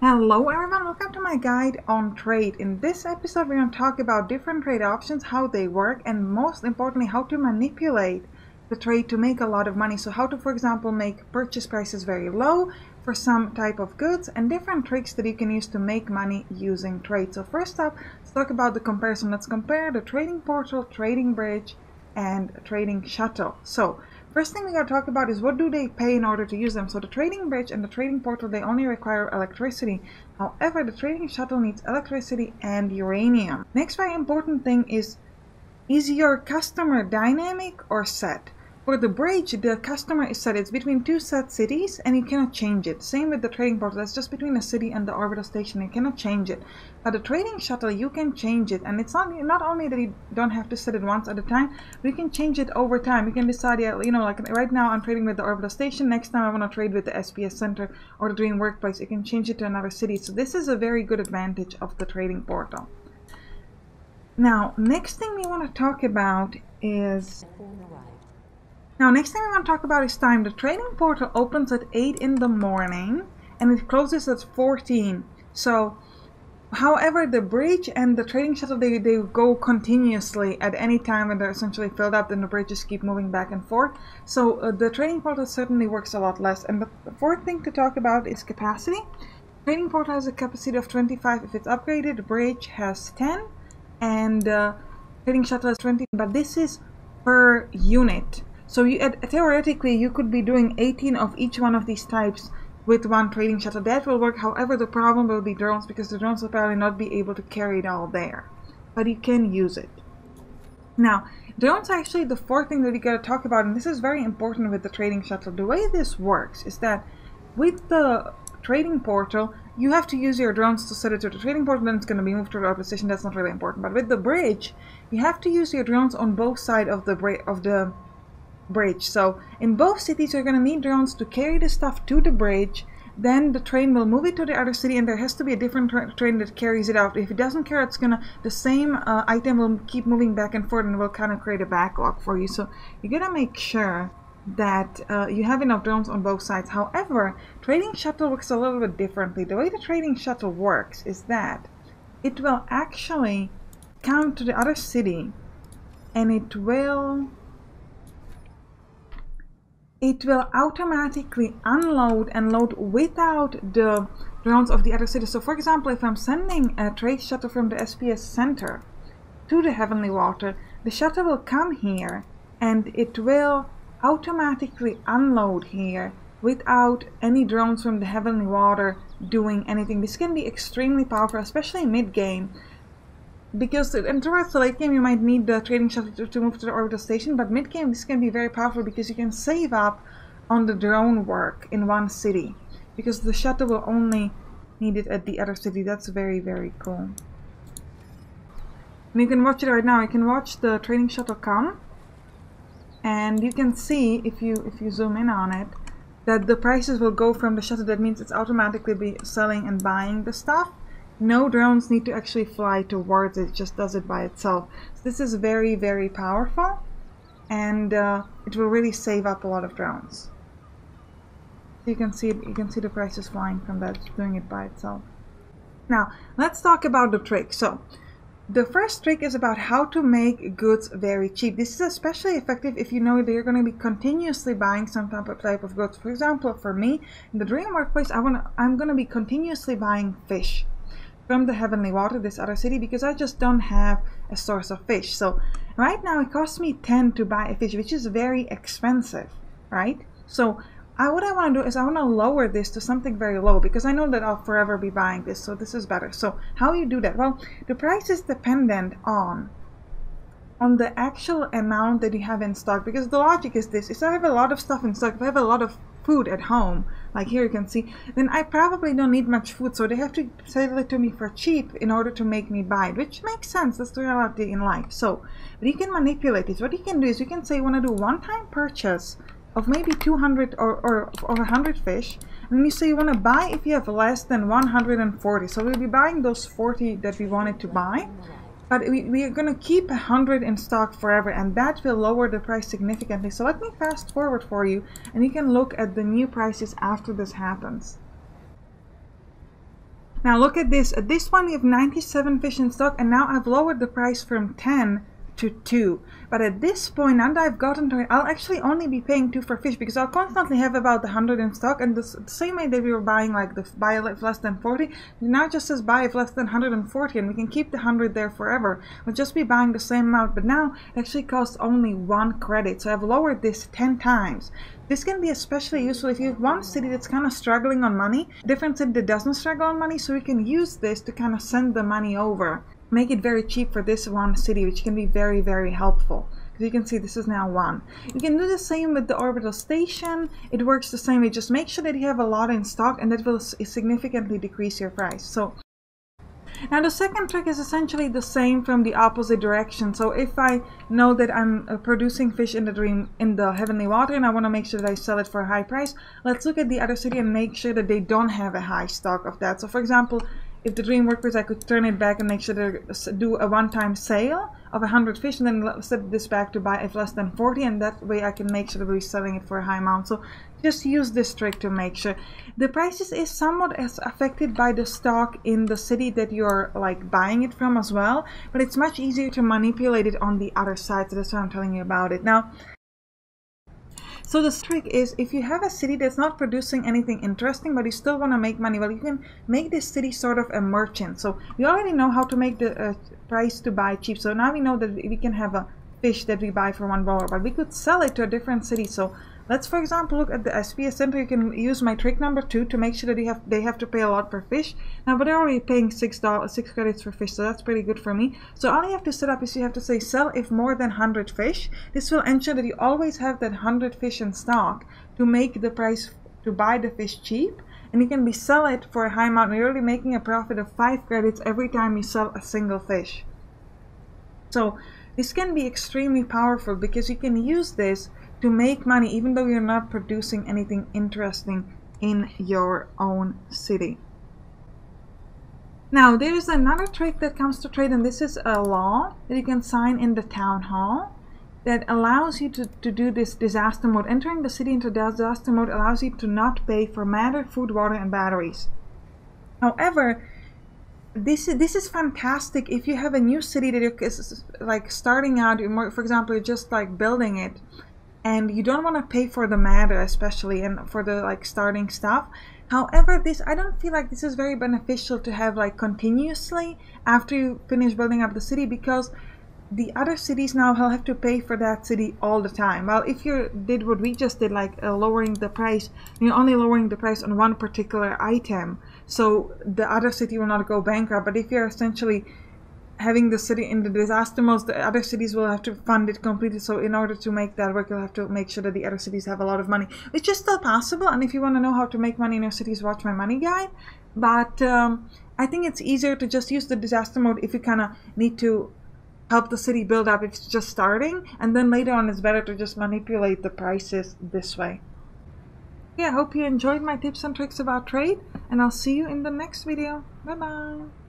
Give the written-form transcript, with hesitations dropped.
Hello everyone, welcome to my guide on trade. In this episode we're going to talk about different trade options, how they work, and most importantly how to manipulate the trade to make a lot of money. So how to, for example, make purchase prices very low for some type of goods and different tricks that you can use to make money using trade. So first up, let's talk about the comparison. Let's compare the trading portal, trading bridge, and trading shuttle. So first thing we gotta talk about is what do they pay in order to use them. So the trading bridge and the trading portal, they only require electricity. However, the trading shuttle needs electricity and uranium. Next very important thing is your customer dynamic or set? For the bridge, the customer is set. It's between two set cities and you cannot change it. Same with the trading portal. It's just between a city and the orbital station. You cannot change it. But the trading shuttle, you can change it. And it's not only that you don't have to set it once at a time, but you can change it over time. You can decide, you know, like right now I'm trading with the orbital station. Next time I want to trade with the SPS Center or the Dream Workplace. You can change it to another city. So this is a very good advantage of the trading portal. Now, next thing we want to talk about is... time. The trading portal opens at 8 in the morning and it closes at 14. So, however, the bridge and the trading shuttle, they go continuously at any time when they're essentially filled up, and the bridges keep moving back and forth. So the trading portal certainly works a lot less. And the fourth thing to talk about is capacity. Trading portal has a capacity of 25 if it's upgraded. The bridge has 10 and trading shuttle has 20, but this is per unit. So theoretically, you could be doing 18 of each one of these types with one trading shuttle. That will work. However, the problem will be drones, because the drones will probably not be able to carry it all there. But you can use it. Now, drones are actually the fourth thing that we gotta talk about, and this is very important with the trading shuttle. The way this works is that with the trading portal, you have to use your drones to set it to the trading portal, then it's going to be moved to the orbital station. That's not really important. But with the bridge, you have to use your drones on both sides of the bridge. So in both cities you're going to need drones to carry the stuff to the bridge, then the train will move it to the other city, and there has to be a different train that carries it out. If it doesn't carry, it's gonna, the same item will keep moving back and forth and will kind of create a backlog for you. So you gotta make sure that you have enough drones on both sides. However, trading shuttle works a little bit differently. The way the trading shuttle works is that it will actually come to the other city and it will automatically unload and load without the drones of the other city. So for example, if I'm sending a trade shuttle from the SPS Center to the Heavenly Water, the shuttle will come here and it will automatically unload here without any drones from the Heavenly Water doing anything. This can be extremely powerful, especially mid-game. Because towards the late game you might need the trading shuttle to move to the orbital station, but mid game this can be very powerful because you can save up on the drone work in one city, because the shuttle will only need it at the other city. That's very, very cool. And you can watch it right now. You can watch the trading shuttle come, and you can see if you zoom in on it that the prices will go from the shuttle. That means it's automatically be selling and buying the stuff. No drones need to actually fly towards it, it just does it by itself. So this is very, very powerful, and it will really save up a lot of drones. So you can see the prices flying from that, doing it by itself. Now let's talk about the trick. So the first trick is about how to make goods very cheap. This is especially effective if you know that you're going to be continuously buying some type of goods. For example, for me, in the Dream Workplace, I'm going to be continuously buying fish from the Heavenly Water, this other city, because I just don't have a source of fish. So right now it costs me 10 to buy a fish, which is very expensive, right? So what I want to do is I want to lower this to something very low, because I know that I'll forever be buying this, so this is better. So how you do that? Well, the price is dependent on the actual amount that you have in stock, because the logic is this. If I have a lot of stuff in stock, if I have a lot of food at home, like here you can see, then I probably don't need much food, so they have to sell it to me for cheap in order to make me buy it, which makes sense. That's the reality in life. So, but you can manipulate this. What you can do is you can say you want to do one-time purchase of maybe 200 or 100 fish, and you say you want to buy if you have less than 140. So we'll be buying those 40 that we wanted to buy, but we are going to keep 100 in stock forever, and that will lower the price significantly. So let me fast forward for you, and you can look at the new prices after this happens. Now look at this. At this one we have 97 fish in stock, and now I've lowered the price from 10 to 2. But at this point, now that I've gotten to it, I'll actually only be paying 2 for fish, because I'll constantly have about 100 in stock, and the same way that we were buying like the buy if less than 40, now it just says buy if less than 140, and we can keep the 100 there forever. We'll just be buying the same amount, but now it actually costs only 1 credit, so I've lowered this 10 times. This can be especially useful if you have one city that's kind of struggling on money, different city that doesn't struggle on money, so we can use this to kind of send the money over. Make it very cheap for this one city, which can be very, very helpful. As you can see, this is now 1. You can do the same with the orbital station. It works the same way. Just make sure that you have a lot in stock, and that will significantly decrease your price. So now the second trick is essentially the same from the opposite direction. So if I know that I'm producing fish in the heavenly water, and I want to make sure that I sell it for a high price, let's look at the other city and make sure that they don't have a high stock of that. So for example, if the dream worked, I could turn it back and make sure to do a one-time sale of 100 fish, and then set this back to buy if less than 40, and that way I can make sure that we're selling it for a high amount. So just use this trick to make sure. The prices is somewhat as affected by the stock in the city that you're like buying it from as well, but it's much easier to manipulate it on the other side, so that's why I'm telling you about it. Now, so the trick is, if you have a city that's not producing anything interesting, but you still want to make money, well, you can make this city sort of a merchant. So we already know how to make the price to buy cheap. So now we know that we can have a fish that we buy for $1, but we could sell it to a different city. So let's, for example, look at the SPS Center. You can use my trick number 2 to make sure that they have to pay a lot per fish. Now, but they're already paying six credits for fish, so that's pretty good for me. So all you have to set up is you have to say sell if more than 100 fish. This will ensure that you always have that 100 fish in stock to make the price to buy the fish cheap, and you can be sell it for a high amount. You're already making a profit of 5 credits every time you sell a single fish. So this can be extremely powerful, because you can use this to make money even though you're not producing anything interesting in your own city. Now there is another trick that comes to trade, and this is a law that you can sign in the town hall that allows you to do this disaster mode. Entering the city into disaster mode allows you to not pay for matter, food, water, and batteries. However, this is fantastic if you have a new city that is like starting out. For example, you're just like building it, and you don't want to pay for the matter especially, and for the like starting stuff. However, this, I don't feel like this is very beneficial to have like continuously after you finish building up the city, because the other cities now will have to pay for that city all the time. Well, if you did what we just did, like lowering the price, you're only lowering the price on one particular item, so the other city will not go bankrupt. But if you're essentially having the city in the disaster mode, the other cities will have to fund it completely. So in order to make that work, you'll have to make sure that the other cities have a lot of money, which is still possible. And if you want to know how to make money in your cities, watch my money guide. But I think it's easier to just use the disaster mode if you kind of need to help the city build up if it's just starting, and then later on it's better to just manipulate the prices this way. Yeah, I hope you enjoyed my tips and tricks about trade, and I'll see you in the next video. Bye bye.